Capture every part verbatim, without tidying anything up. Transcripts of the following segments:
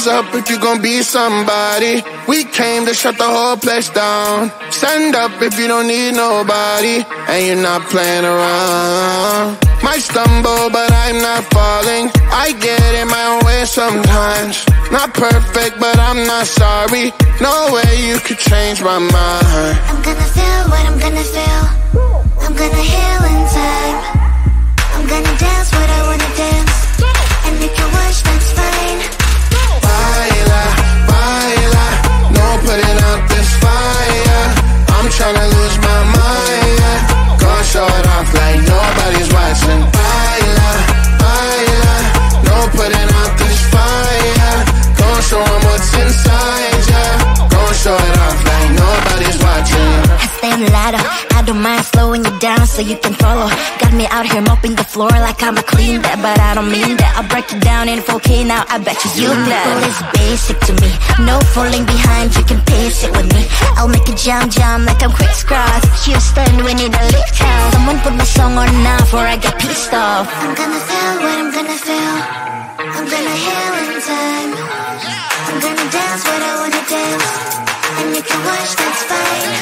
Up if you gon' be somebody. We came to shut the whole place down. Stand up if you don't need nobody and you're not playing around. Might stumble but I'm not falling. I get in my own way sometimes. Not perfect but I'm not sorry. No way you could change my mind. I'm gonna feel what I'm gonna feel. I'm gonna heal in time. I'm gonna dance what I wanna dance. And if you wish, that's fine. Baila, baila, no putting out this fire. I'm tryna lose my mind, yeah. Gon' show it off like nobody's watching. Baila, baila, no putting out this fire. Gon' show 'em what's inside, yeah. Gon' show it off like nobody's watching. I stand louder, I don't mind slowing you down so you can follow. Got me out here mopping the floor like I'ma clean that, but I don't mean that. I'll break it down in four K now, I bet you you know. It's basic to me, no falling behind, you can pace it with me. I'll make it jump jump like I'm crisscross. Houston, we need a lift out. Someone put my song on now before I get pissed off. I'm gonna feel what I'm gonna feel. I'm gonna heal in time. I'm gonna dance what I wanna dance. And if you watch, that's fine.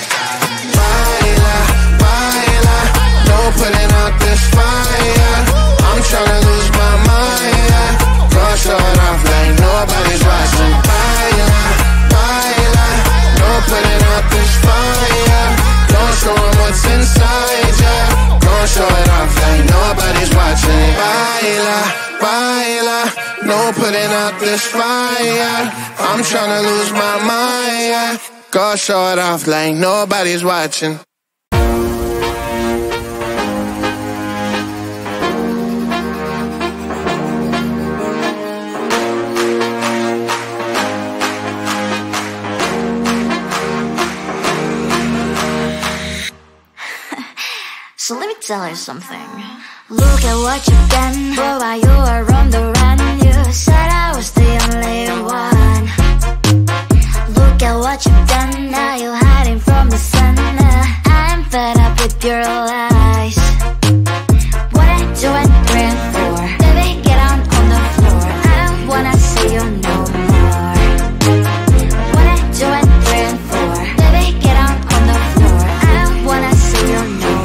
Baila, baila, no putting out this fire. I'm tryna lose my mind. Gon' show it off like nobody's watching. Baila, baila, no putting out this fire. Gon' show 'em what's inside, yeah. Gon' show it off like nobody's watching. Baila, baila, no putting out this fire. I'm tryna lose my mind, yeah. Gon' show it off like nobody's watching. So let me tell you something. Look at what you've done, bro, while you were on the run. You said I was the only one. Look at what you've done, now you're hiding from the sun. I'm fed up with your lies. What I do and pray for, baby, get out on the floor. I don't wanna see you no more. What I do and pray for, baby, get out on the floor. I don't wanna see you no more.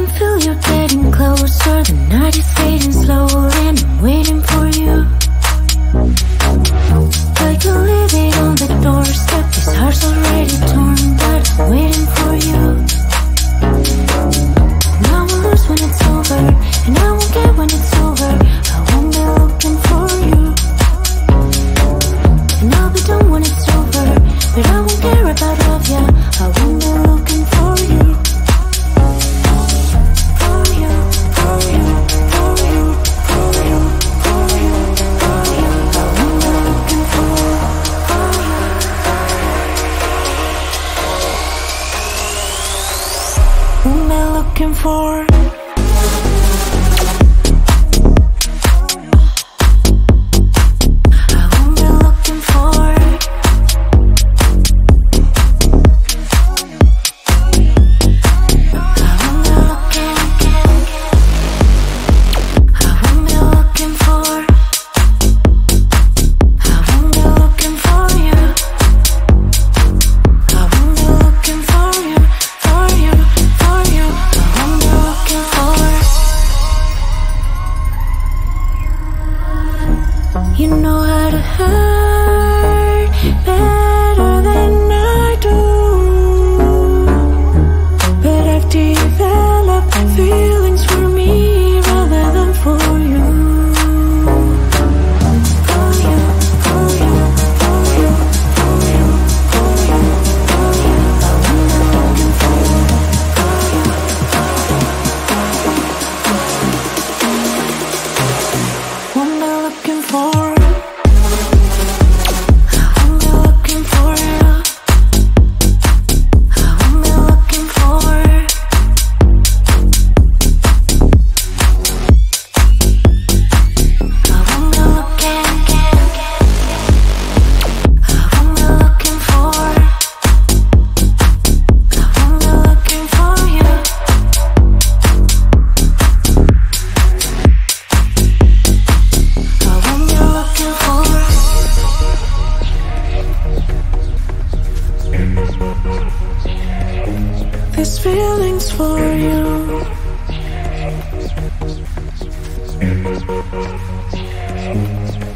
can feel you're getting closer. The night is fading slow and I'm waiting for you. But you leave it on the doorstep. This heart's already torn, but I'm waiting for you. And I will lose when it's over, and I won't get when it's over. I won't be looking for you. And I'll be done when it's over, but I won't care about love, yeah. I won't be looking for you. Looking for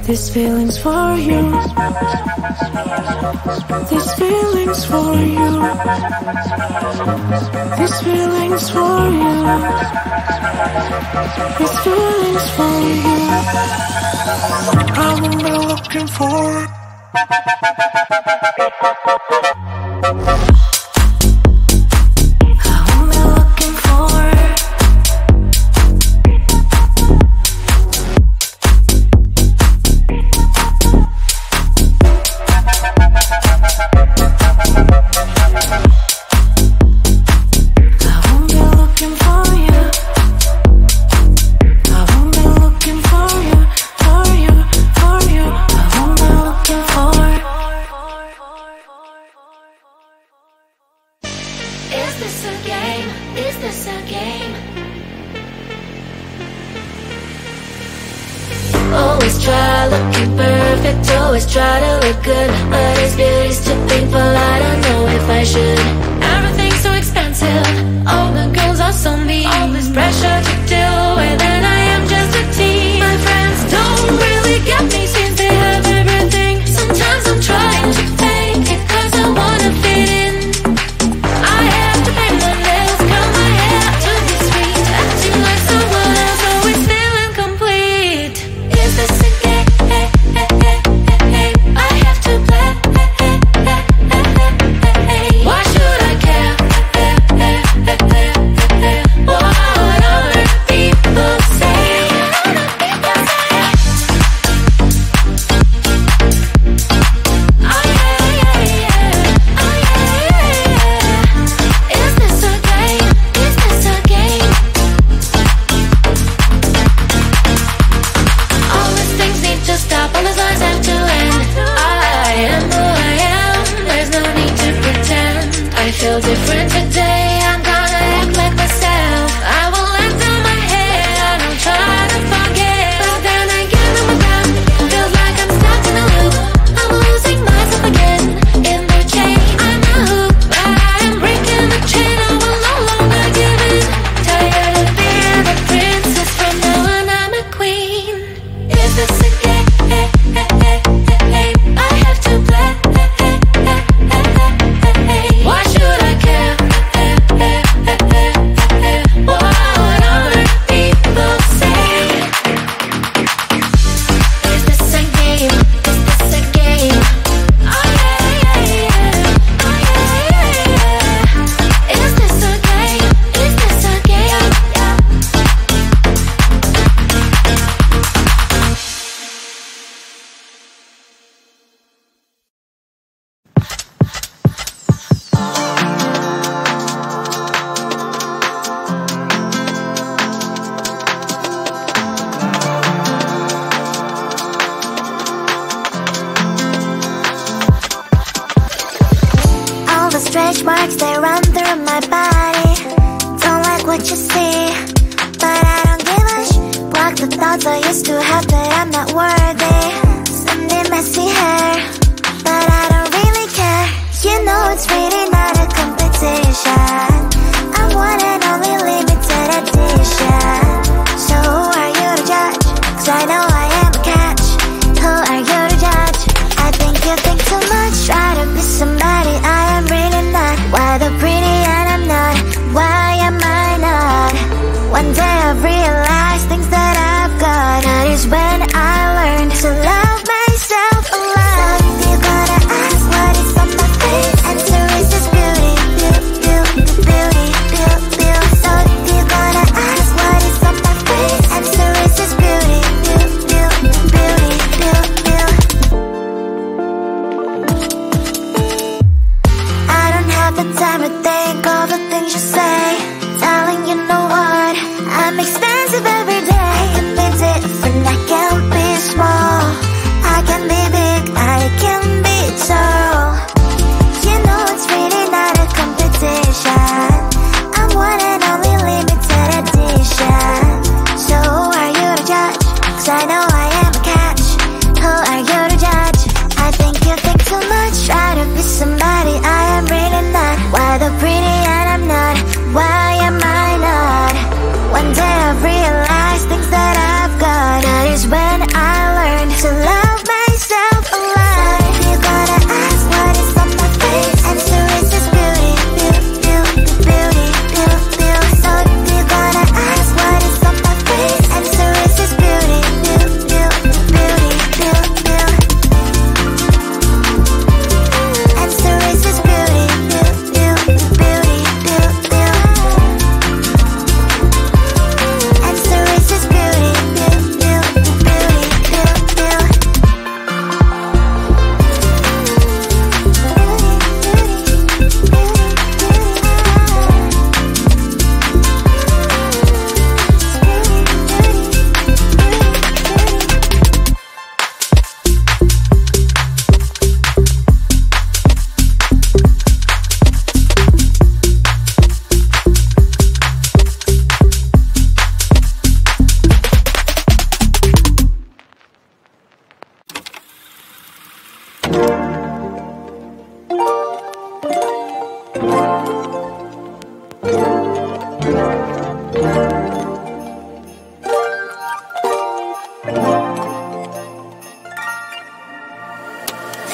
these feelings for you, these feelings for you, these feelings for you, these feelings for you. I won't be looking for. Beep. but I don't give a sh. Block the thoughts I used to have that I'm not worthy. Someday might see her, but I don't really care. You know it's really not a competition. I'm one and only limited edition. So who are you to judge? Cause I know I am a catch. Who are you to judge? I think you think too much. Try to be somebody I am really not. Why the pretty and I'm not? Why am I not? One day I've realized things that I've got. That is when I learned to love myself a lot. If you gotta ask what is on my face, answer is just beauty, beauty, beauty, beauty, beauty, beauty. So if you gotta ask what is on my face, answer is just beauty, beauty, beauty, beauty, beauty, beauty. I don't have the time to think all the things you say. Darling, you know what? I'm expensive every day. I can be different, I can be small, I can be big, I can be tall. You know it's really not a competition. I'm one and only limited edition. So who are you to judge? Cause I know I am a catch. Who are you to judge? I think you think too much. Try to be somebody I am really not. Why the pretty and I'm not? Why am I not? One day I've realized things that I've got. That is when I learned to love myself a lot. If you gotta ask what is on my face, answer is just beauty, beauty, beauty, beauty, beauty, beauty. So if you gotta ask what is on my face, answer is just beauty, beauty, beauty, beauty, beauty, beauty. Answer is just beauty, beauty, beauty, beauty, beauty, beauty. Answer is just beauty, beauty, beauty, beauty, beauty, beauty.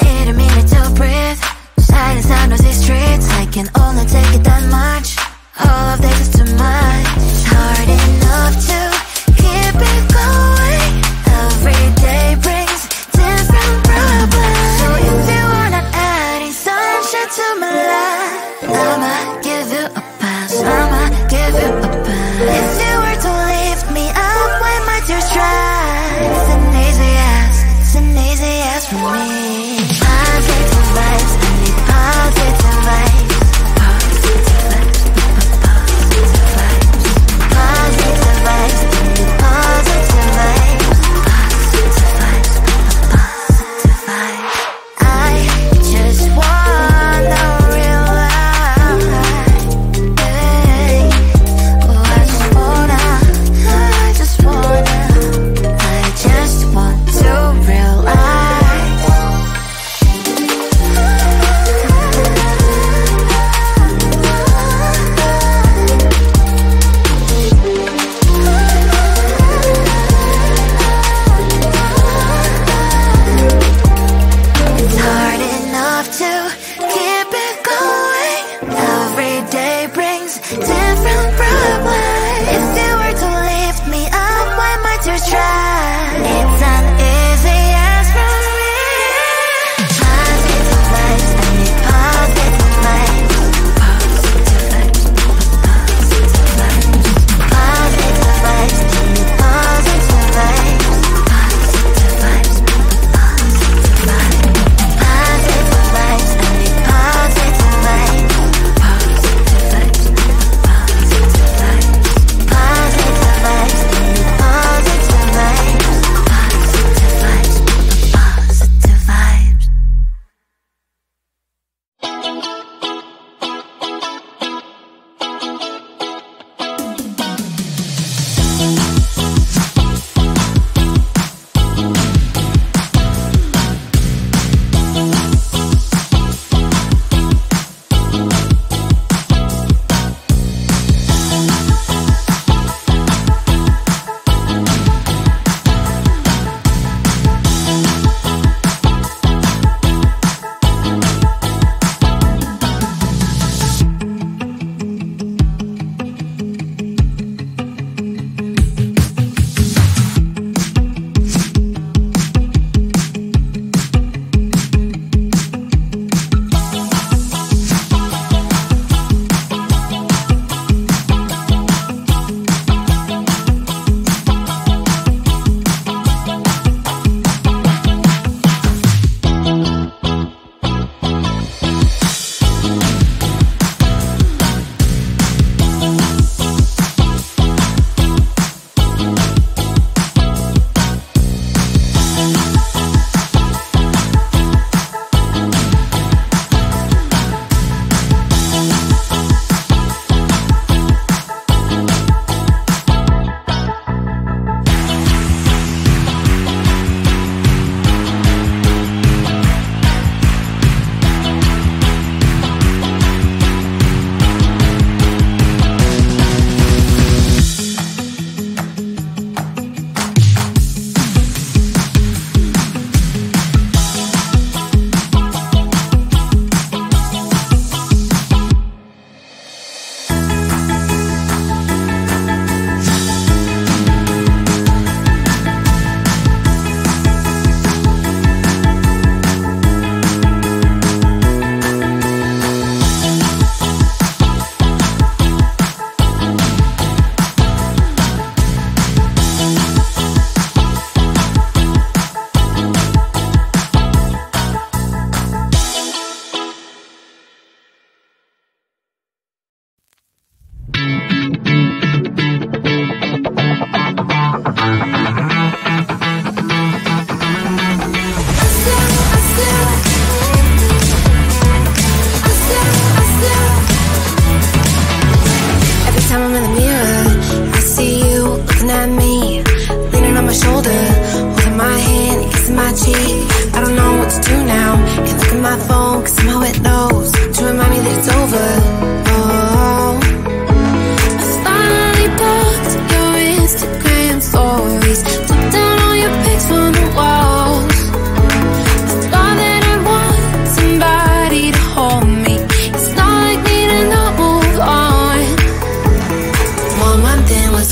Need a minute to breathe. Silence on noisy streets. I can only take it that much. All of this is too much. It's hard enough to keep it going. Every day brings different problems. So if you wanna add in sunshine to my life, I'ma give you a pass. I'ma give you a pass. If you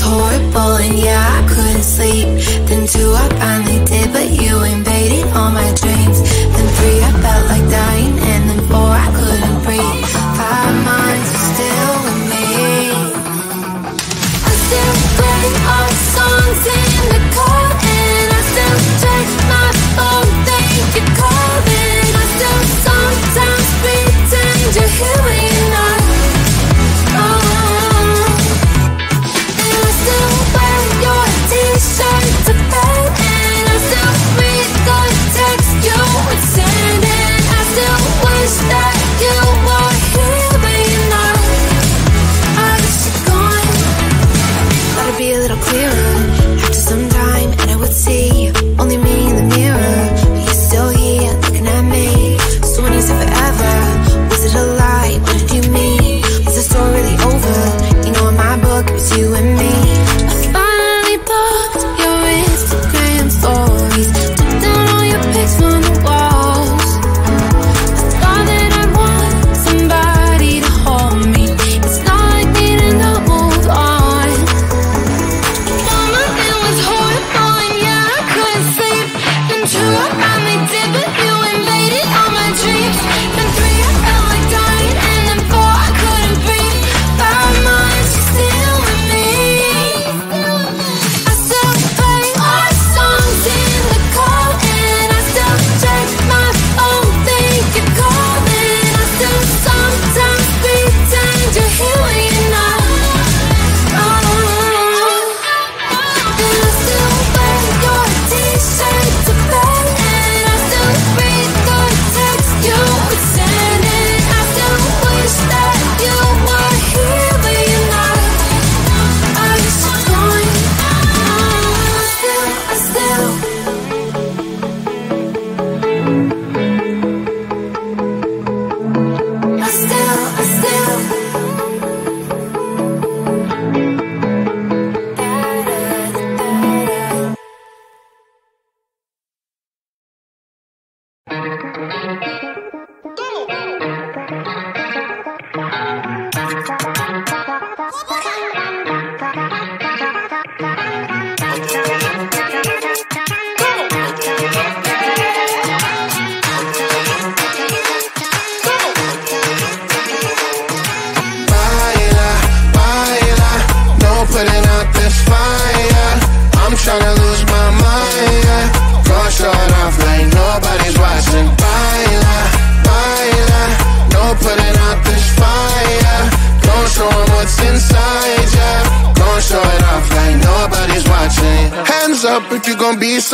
was horrible, and yeah, I couldn't sleep. Then two, I finally did, but you invaded all my dreams. Then three, I felt like dying, and then four, I couldn't breathe. Five months are still with me. I still play our songs in the car, and I still check my phone, think you're calling. I still sometimes pretend you're hearing.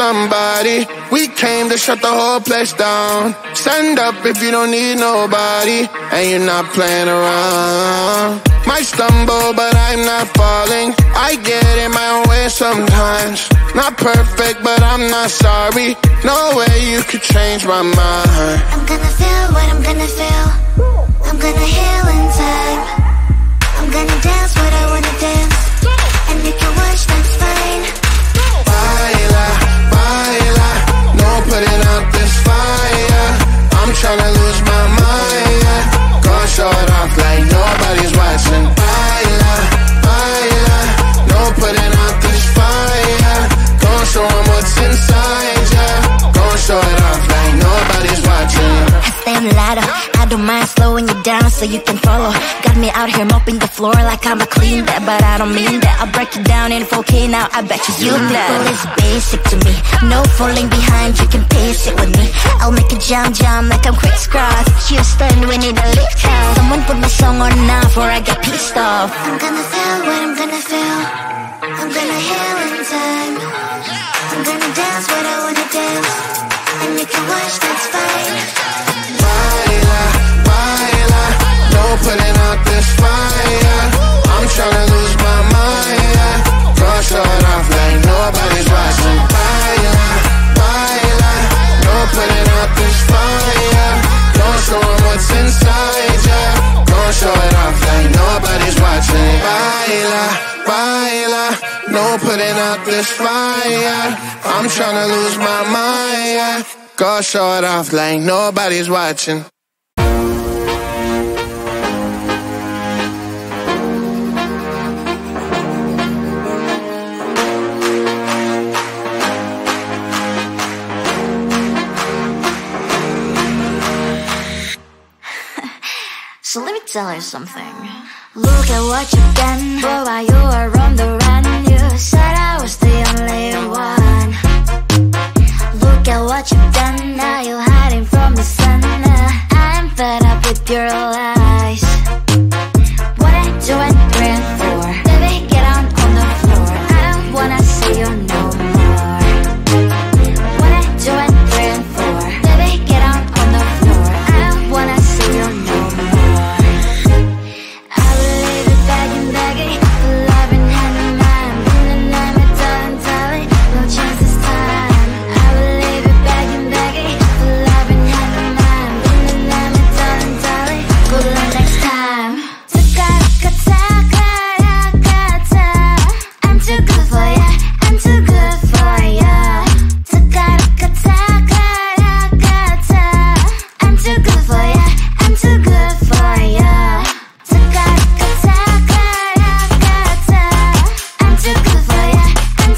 Somebody, we came to shut the whole place down. Stand up if you don't need nobody, and you're not playing around. Might stumble, but I'm not falling. I get in my own way sometimes. Not perfect, but I'm not sorry. No way you could change my mind. I'm gonna feel what I'm gonna feel. I'm gonna heal in time. I'm gonna dance what I wanna dance, and if you wish, that's fine. Putting out this fire, I'm tryna lose my mind, yeah. Gonna show it off like nobody's watching. Baila, baila. No putting out this fire, gonna show 'em what's inside, yeah. Gonna show it off like nobody's watching. I stand louder, I don't mind slowing you down so you can follow. Got me out here mopping the floor like I'm a clean that, but I don't mean that. I'll break it down in four K now, I bet you you know. It's basic to me, no falling behind, you can pace it with me. I'll make it jump, jump like I'm crisscross. Houston, we need a lift out. Someone put my song on now before I get pissed off. I'm gonna feel what I'm gonna feel. I'm gonna heal in time. I'm gonna dance what I wanna dance, and you can watch, that's fine. Baila, baila. No putting out this fire, I'm tryna lose my mind, yeah. Gonna show it off like nobody's watching. Baila, baila. No putting out this fire, don't show 'em what's inside, yeah. Gonna show it off like nobody's watching. Baila, baila. No putting out this fire, I'm tryna lose my mind, yeah. Gonna show it off like nobody's watching. tell her something. Look at what you've done, boy, while you were on the run. You said I was the only one. Look at what you've done, now you're hiding from the sun. uh, I'm fed up with your lies. What I do I bring for? Baby, get out on the floor, I don't wanna see you no more. What I do I bring for? Baby, get out on the floor, I don't wanna see you no more. I will leave it begging, begging for love and hand in mind. In the name of darling, darling, no chance this time. I will leave it begging, begging for love and hand in mind. In the name of darling, darling, good luck next time. I'm too good for ya, I'm too good for ya. I'm too good for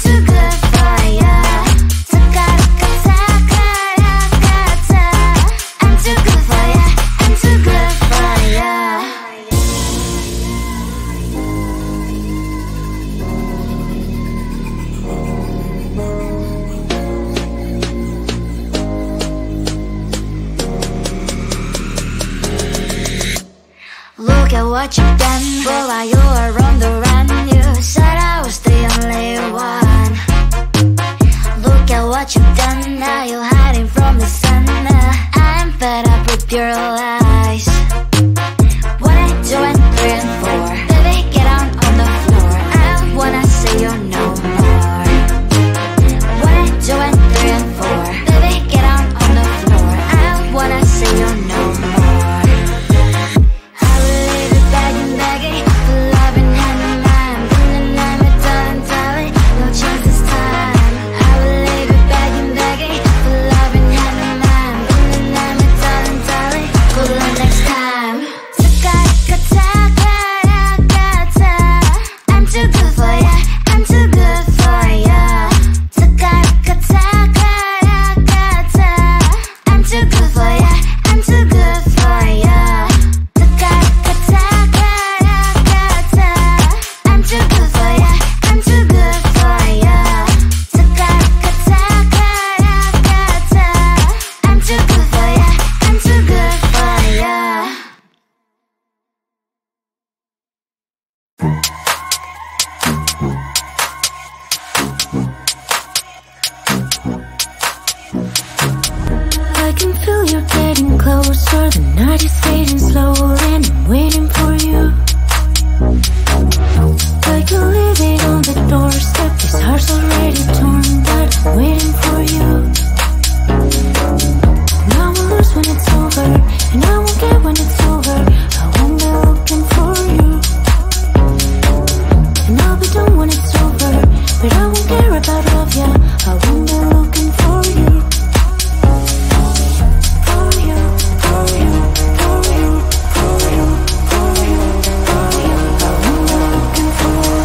ya, I'm too good for ya. I'm too good for ya, I'm too good for ya. I'm too good for ya, I'm too good for ya. Look at what you've done, boy, while you were on the run. You said I was the only one. Look at what you've done, now you're hiding from the sun. uh, I'm fed up with your lies. What I do I bring for? Baby, get out on the floor, I don't wanna see you no more. What I do I bring for? Baby, get out on the floor, I don't wanna see you no more. I will leave it begging, begging for love and hand in mind. In the name of darling, darling, no chance this time. I will leave it begging, begging for love and hand in mind. In the name of darling, darling, good luck next time. I'm too good for ya, I'm too good for ya. I'm too good for ya, I'm too good for ya. I'm too good for ya, I'm too good for ya. I'm too good for ya, I'm too good for ya. I can feel you're getting closer. The night is fading slow, and I'm waiting for you. I can leave it on the doorstep. This heart's already torn, but I'm waiting for you. And I will lose when it's over, and I won't get when it's over. I won't be looking for you, and I'll be done when it's over. But I won't care about love, yeah. I won't be looking for you. For you, for you, for you, for you, for you, for you. I won't be looking for you.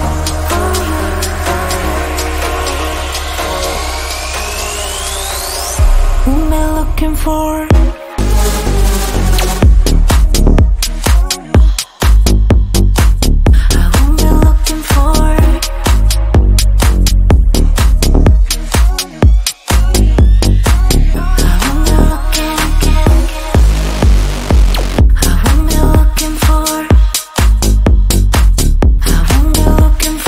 Whom I looking for? I won't be looking for. I won't be looking. I won't be looking for. I won't be looking for you. I won't be looking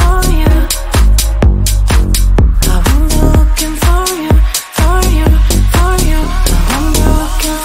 for you, for you, for you. I won't be looking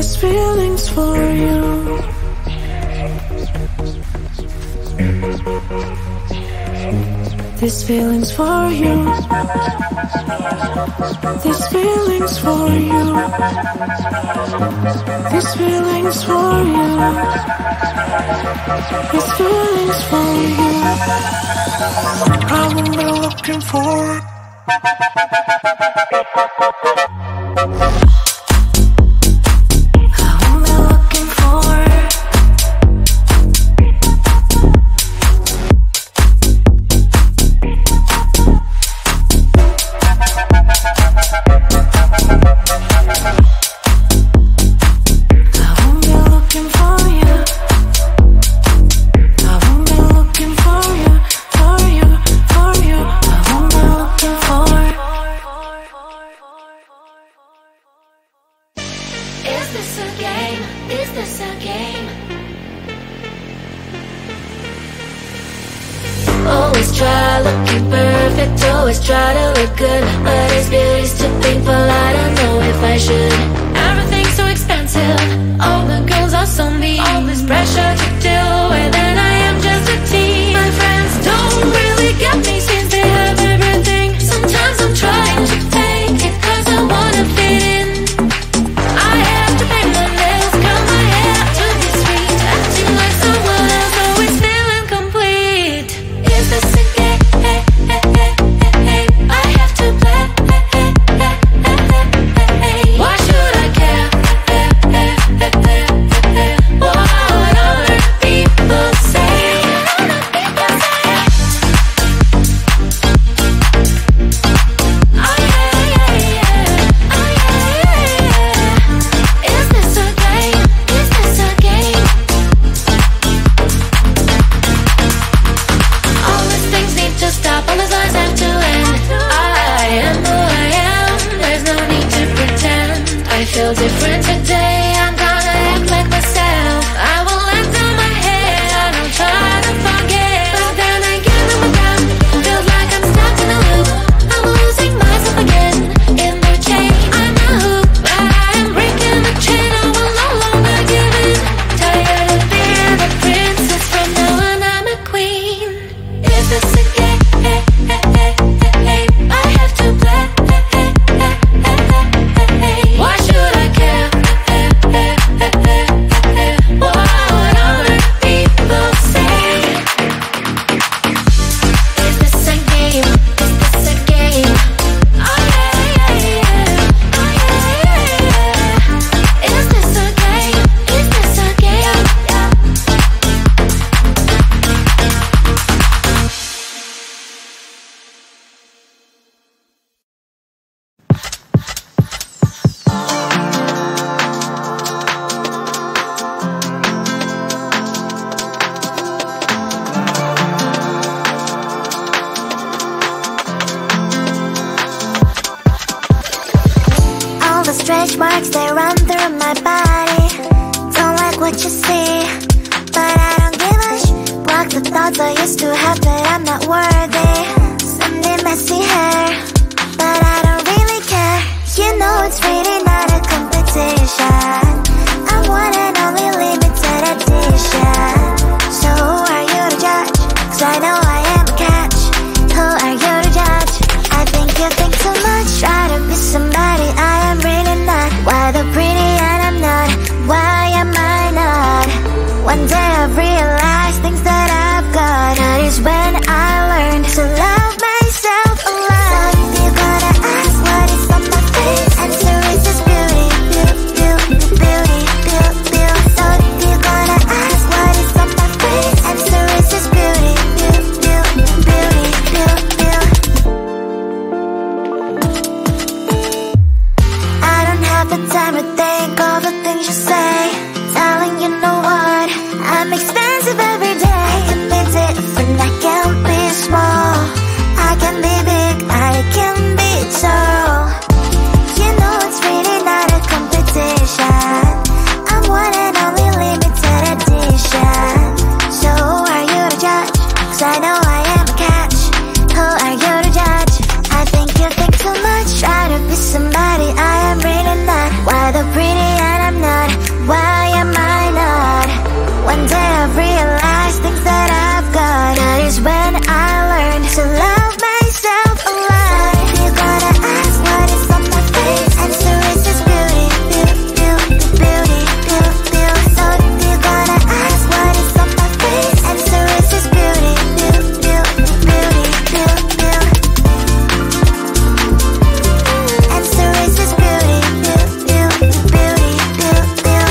these feelings for you. These feelings for you. These feelings for you. These feelings for you. These feelings for you. I've been looking for it. Somebody I am really not. Why the pretty and I'm not? Why am I not? One day I've realized things that I've got. That is when I learned to love myself a lot. You gotta ask what is on my face. Answer is just beauty, beauty, beauty, beauty, beauty. So you gotta ask what is on my face. Answer is just beauty, beauty, beauty, beauty, beauty. Answer is just beauty, beauty, beauty, beauty, beauty. Answer is just beauty, beauty, beauty, beauty, beauty.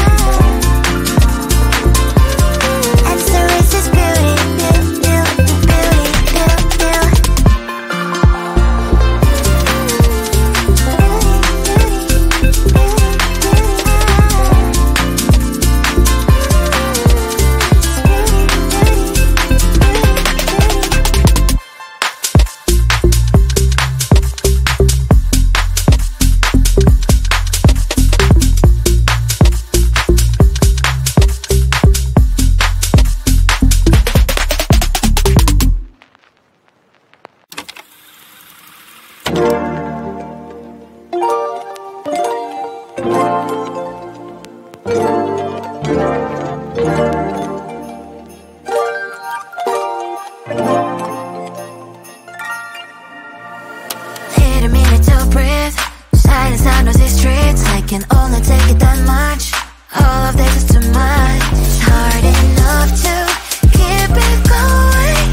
Need a minute to breathe. Silence under these streets. I can only take it that much. All of this is too much. It's hard enough to keep it going.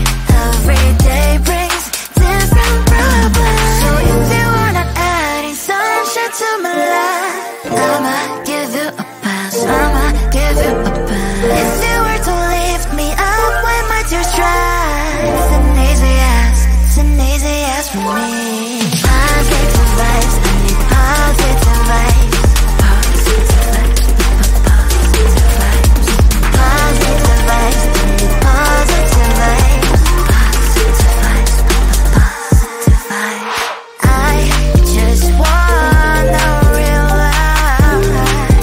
Every day brings different problems. So if you wanna add in sunshine to my life, I'ma give you a pass. I'ma give you a pass. If you were to lift me up when my tears dry, it's an easy ass. It's an easy ass for me. Positive vibes, I need positive vibes. Positive vibes, positive vibes. Positive vibes, I need positive vibes. Positive vibes, positive vibes. I just wanna real love.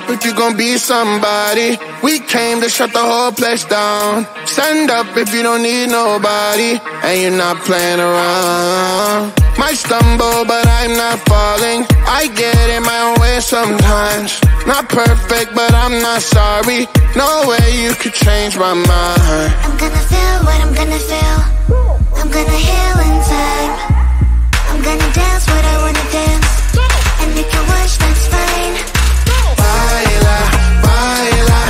up if you gon' be somebody. We came to shut the whole place down. Stand up if you don't need nobody, and you're not playing around. Might stumble, but I'm not falling. I get in my own way sometimes. Not perfect, but I'm not sorry. No way you could change my mind. I'm gonna feel what I'm gonna feel. I'm gonna heal in time. I'm gonna dance what I wanna dance. And if you wish, that's fine. Baila, baila,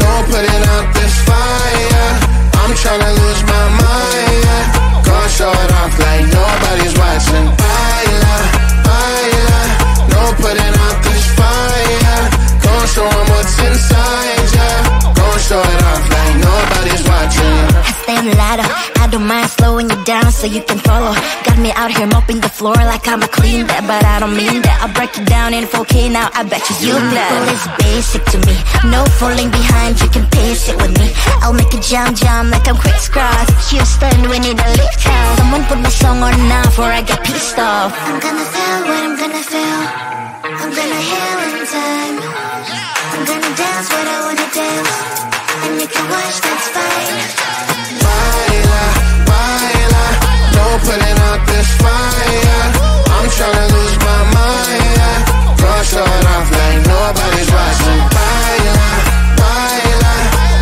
no putting out this fire. I'm tryna lose my mind, yeah. Gonna show it off like nobody's watching. Baila, baila, no putting out this fire. Gonna show 'em what's inside, yeah. Gonna show it off like nobody's watching. I stand louder. Don't mind slowing you down so you can follow. Got me out here mopping the floor like I'm a clean that, but I don't mean that. I'll break it down in four K now, I bet you you know. It's basic to me, no falling behind, you can pace it with me. I'll make it jump jump like I'm crisscross. Houston, we need a lift out. Someone put my song on now before I get pissed off. I'm gonna feel what I'm gonna feel. I'm gonna heal in time. I'm gonna dance what I wanna dance. And you can watch, that's fine. Putting out this fire, I'm tryna lose my mind, yeah. Brush it off like nobody's watching. Baila, baila,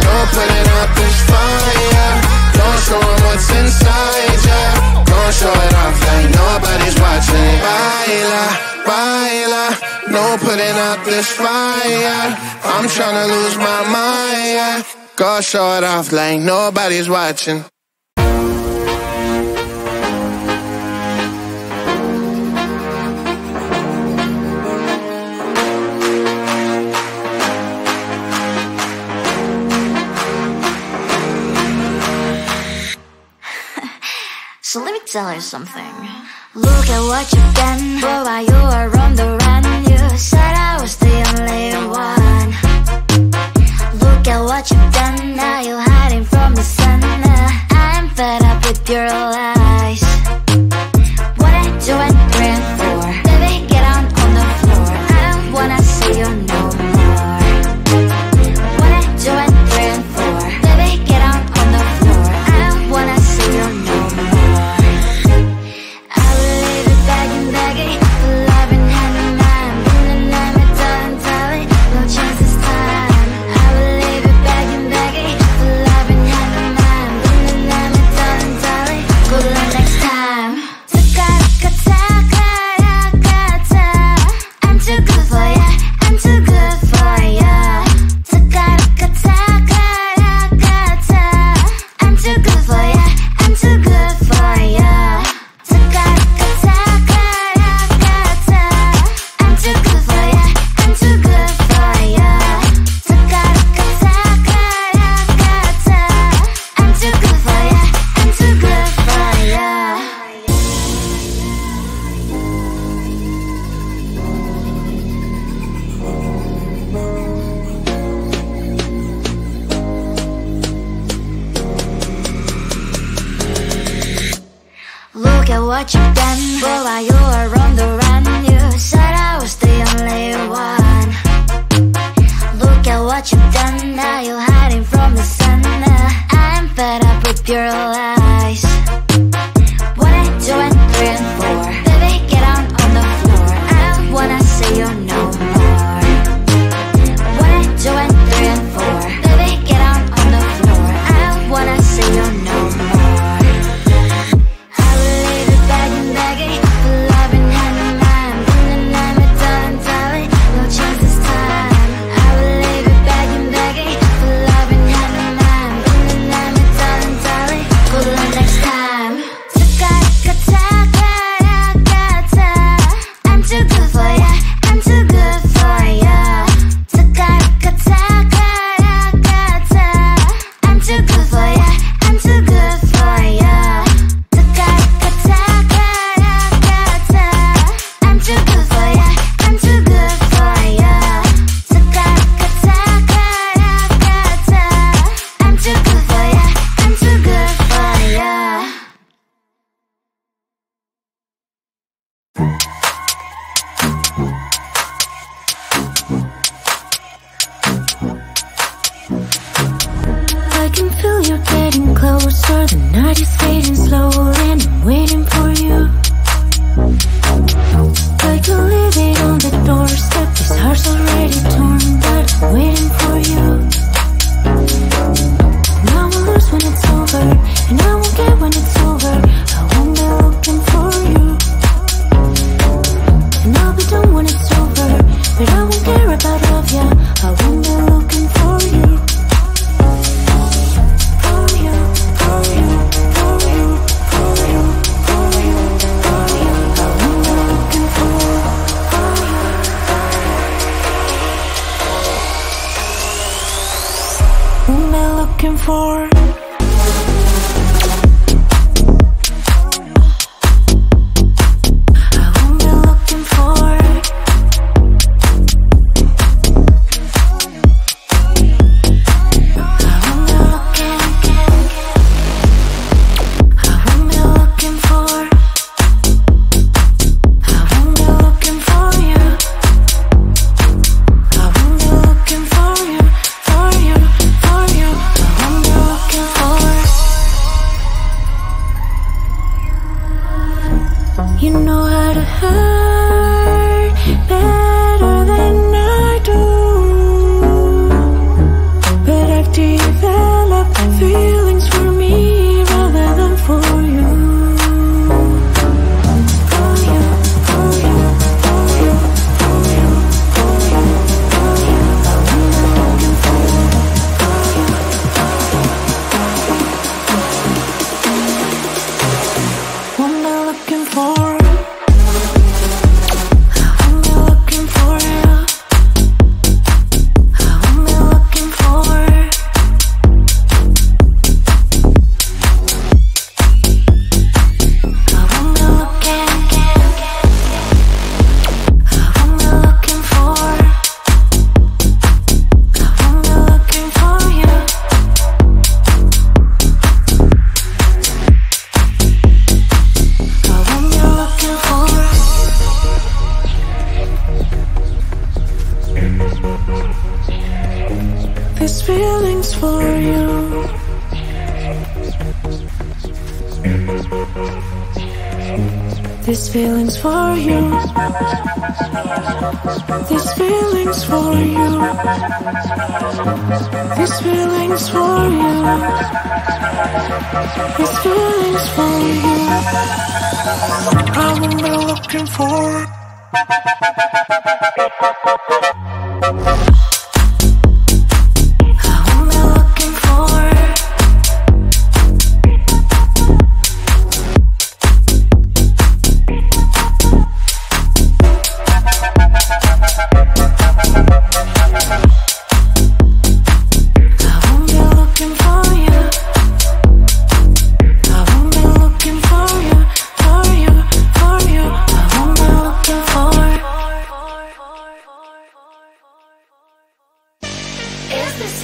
no putting out this fire. Don't show 'em what's inside, yeah. Don't show it off like nobody's watching. Baila, baila, no putting out this fire. I'm tryna lose my mind, yeah. Go show it off like nobody's watching. So let me tell you something. Look at what you've done. Boy, while you were on the run, you said I was the only one. Look at what you've done. Now you're hiding from the sun. I'm fed up with your lies. What I do and dream for. Baby, get on on the floor. I don't wanna see you no more. What I do and dream for. Baby, get on on the floor. I don't wanna see you no more. What you've done, boy, while you were on the run, you said I was the only one. Look at what you've done, now you're hiding from the sun. I'm fed up with your lies. What I do and dream for. Baby, get on on the floor. I don't wanna see you no more. What I do and dream for. Baby, get on on the floor. I don't wanna see you no more. I'll leave it begging, begging, loving, having. The night is fading slow and I'm waiting for you. I can leave it on the doorstep. This heart's already torn, but I'm waiting for you. And I will lose when it's over, and I won't get when it's over. I won't be looking for you. And I'll be done when it's over, but I won't care about love, yeah. I won't be looking for you. Looking for these feelings for you, these feelings for you, these feelings for you, these feelings for you. I'm not looking for. This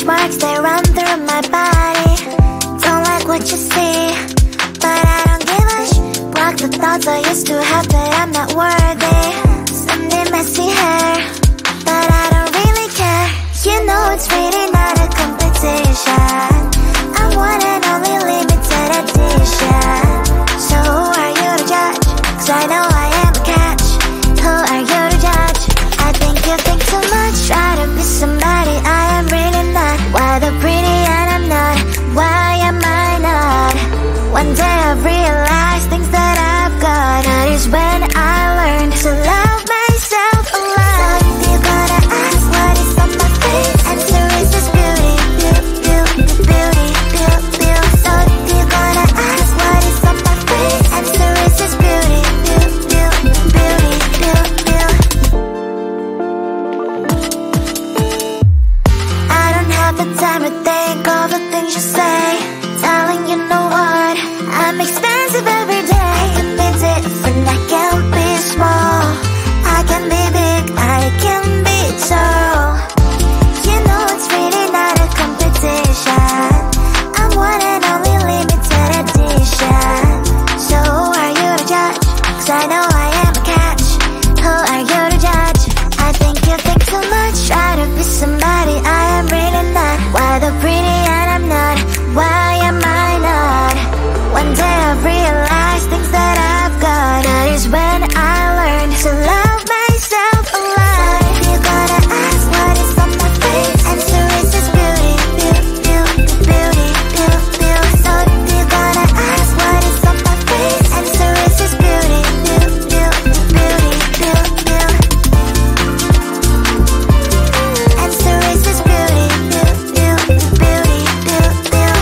Scratch marks, they run through my body. Don't like what you see, but I don't give a sh. Block the thoughts I used to have that I'm not worthy. Someday messy hair, but I don't really care. You know it's really not a competition. I'm one and only limited edition. So who are you to judge? Cause I know I am a catch. Who are you to judge? I think you think too much. Try to be somebody I am really not. Why the pretty and I'm not? Why am I not? One day I realize things that I've got. That is when I learned to love myself a lot. So if you're gonna ask what is on my face, answer is this beauty, beauty, beauty, beauty, beauty. So if you're gonna ask what is on my face, answer is this beauty, beauty, beauty, beauty, beauty, beauty. I don't have the time to think all the things you say. Darling, you know what? I'm expensive every day. I can be different, I can be small, I can be big, I can be tall. You know it's really not a competition. I'm one and only limited edition. So who are you to judge? Cause I know I am a catch. Who are you to judge? I think you think too much. Try to be somebody I am really not. Why the pretty and I'm not? Why am I not? One day I realize things that I've got. That is when I learned to love myself a lot. So if you're gonna ask what is on my face, answer is this beauty, beauty, beauty, beauty, beauty, beauty. So if you're gonna ask what is on my face, answer is this beauty, beauty, beauty, beauty, beauty, beauty. Answer is this beauty, beauty, beauty, beauty, beauty, beauty. Answer is this beauty, beauty, beauty, beauty, beauty, beauty.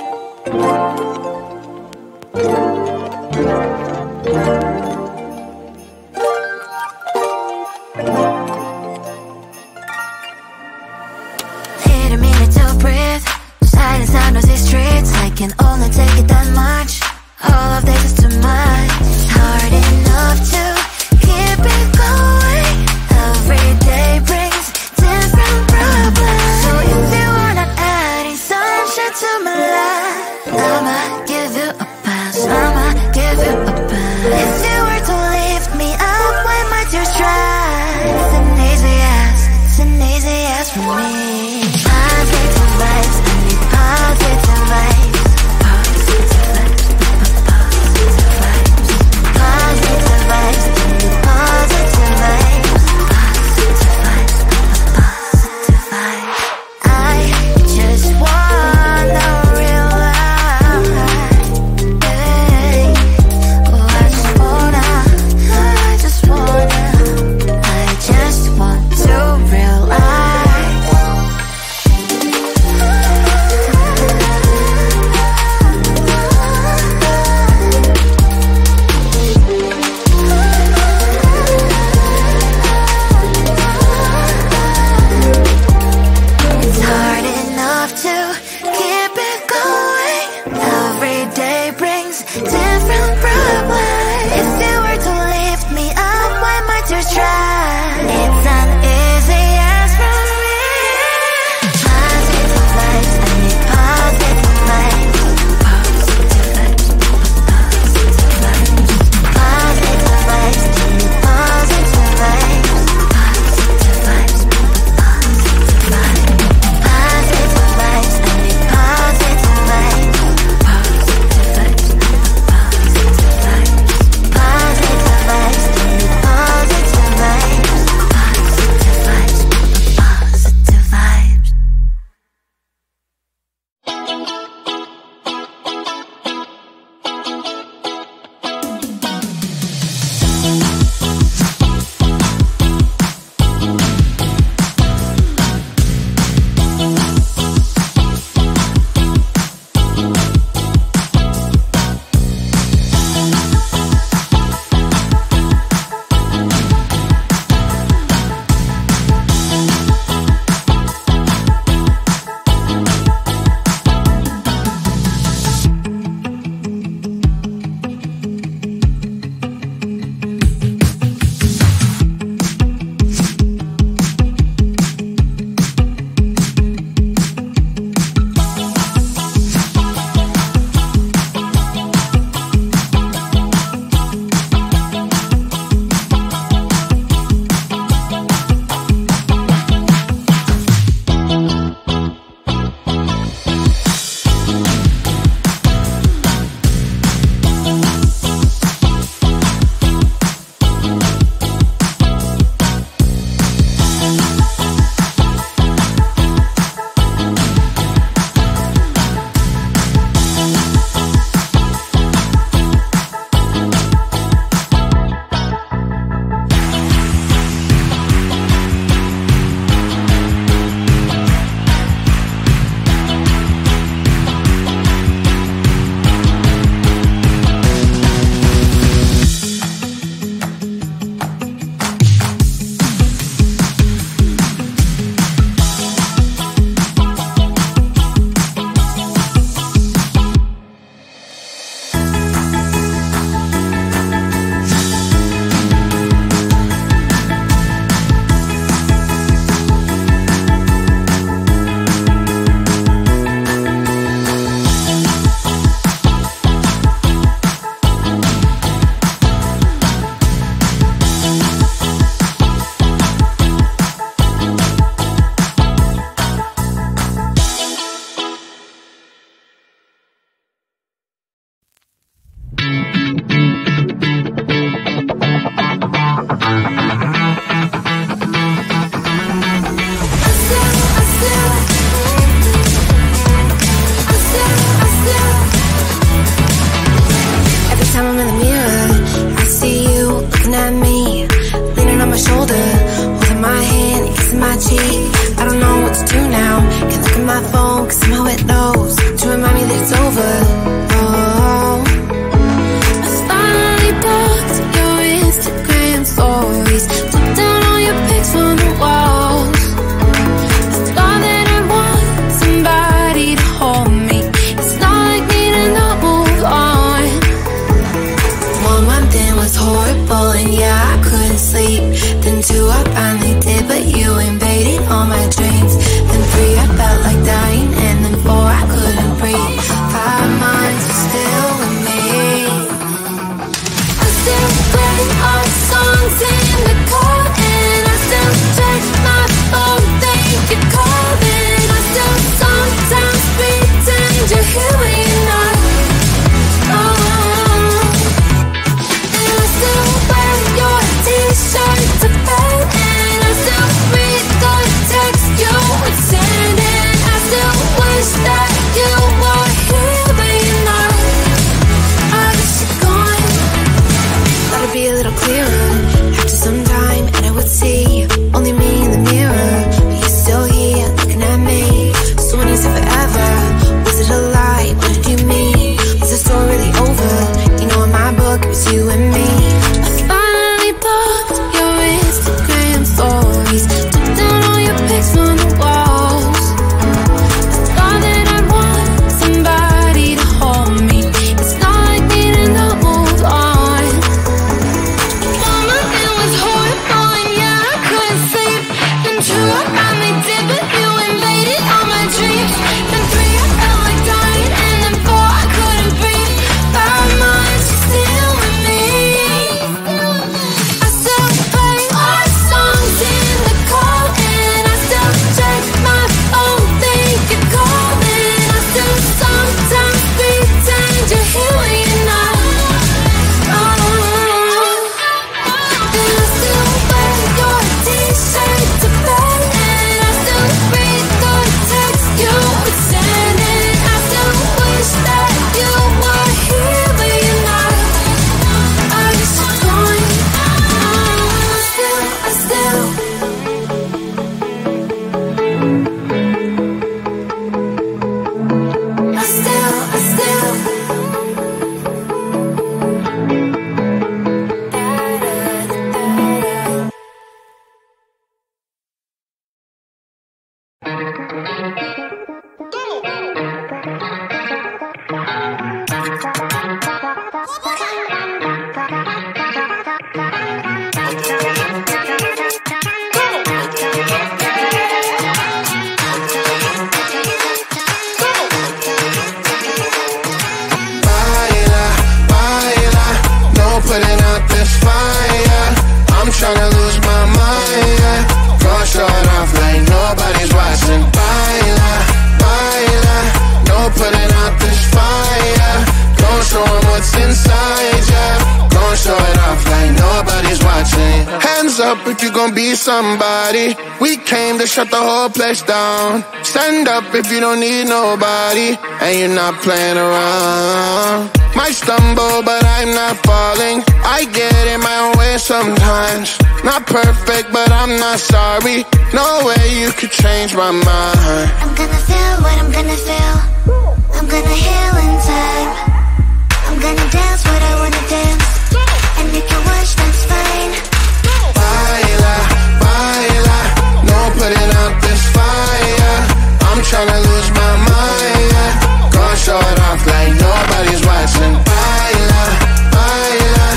Just want to realize shoulder, holding my hand and kissing my cheek. I don't know what to do now, can't look at my phone cause somehow it knows to remind me that it's over. Oh, I finally blocked your Instagram stories, took down all your pics on the walls. I thought that I want somebody to hold me, it's not like me to not move on. One month in was horrible and yeah, I couldn't sleep. Then two, I finally did, but you invaded all my dreams. Then three, I felt like dying, and then four, I couldn't breathe. Five months, you're still with me. I still play our songs in the car, and I still check my phone, think you're calling. I still sometimes pretend you're here when you're not. Oh, and I still wear your t-shirt to bed, and I still read the text you would send, and I still wish that you were here, but you're not. I wish you're gone. Thought it'd be a little clearer after some time, and I would see only me in the mirror, but you're still here looking at me. So when you said forever, was it a lie? What did you mean? Was the story really over? You know, in my book, it was you and me. I finally blocked your Instagram stories, took down all your pics from the walls. I thought that I'd want somebody to hold me, it's not like me to not move on. One month it was horrible and yeah, I couldn't sleep. Then two, I finally did, but you invaded all my dreams. Then three, I felt like dying, and then four, I couldn't breathe. Five months, you're still with me. I still play our songs in the car, and I still check my phone, think you're calling. I still sometimes pretend you're here when you're not. Oh, and I still wear your t-shirt to bed, and I still read the text you would send, and I still wish that you were here, but you're not. I wish you're gone. I still, I still. I still, I still. Somebody, we came to shut the whole place down. Stand up if you don't need nobody, and you're not playing around. Might stumble, but I'm not falling. I get in my own way sometimes. Not perfect, but I'm not sorry. No way you could change my mind. I'm gonna feel what I'm gonna feel. I'm gonna heal in time. I'm gonna dance what I wanna dance, and you can watch, that's fine. Baila, no putting out this fire. I'm tryna lose my mind, yeah. Gon' show it off like nobody's watching. Baila, baila,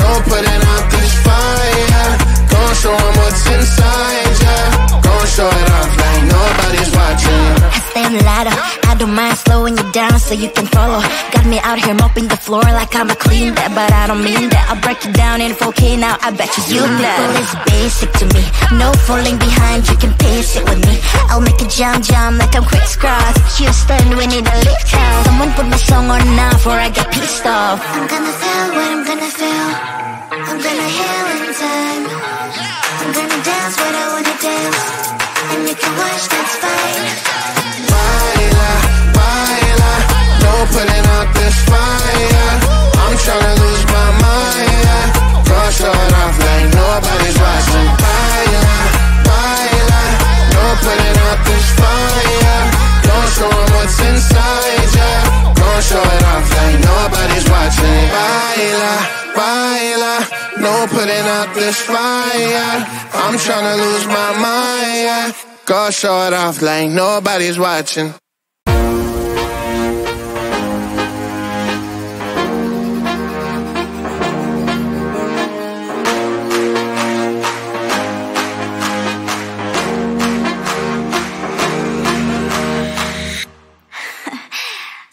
no putting out this fire. Gon' show 'em what's inside, yeah. Gon' show it off like nobody's watching. I stay on the ladder, I don't mind slowing you down so you can follow. Got me out here mopping the floor like I'ma clean that, but I don't mean that. I'll break you down in four K now, I bet you you beautiful is basic to me. No falling behind, you can pace it with me. I'll make it jump, jump like I'm crisscross. Houston, we need a lift out. Someone put my song on now before I get pissed off. I'm gonna feel what I'm gonna feel. I'm gonna heal in time. I'm gonna dance what I wanna dance, and you can watch, that's fine. Putting out this fire, I'm tryna lose my mind, yeah. Gon' show it off like nobody's watching. up this fire. I'm tryna lose my mind. Go show it off like nobody's watching.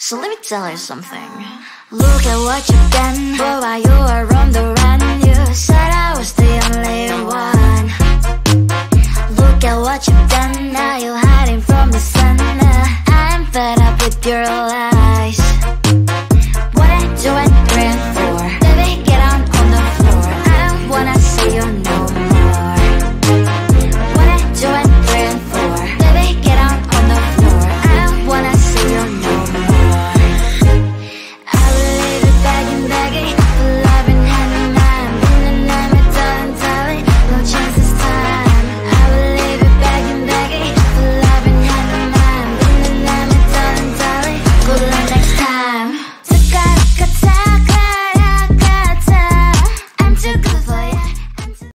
So let me tell you something. Look at what you've done. Boy, while you were on the run, you said I was the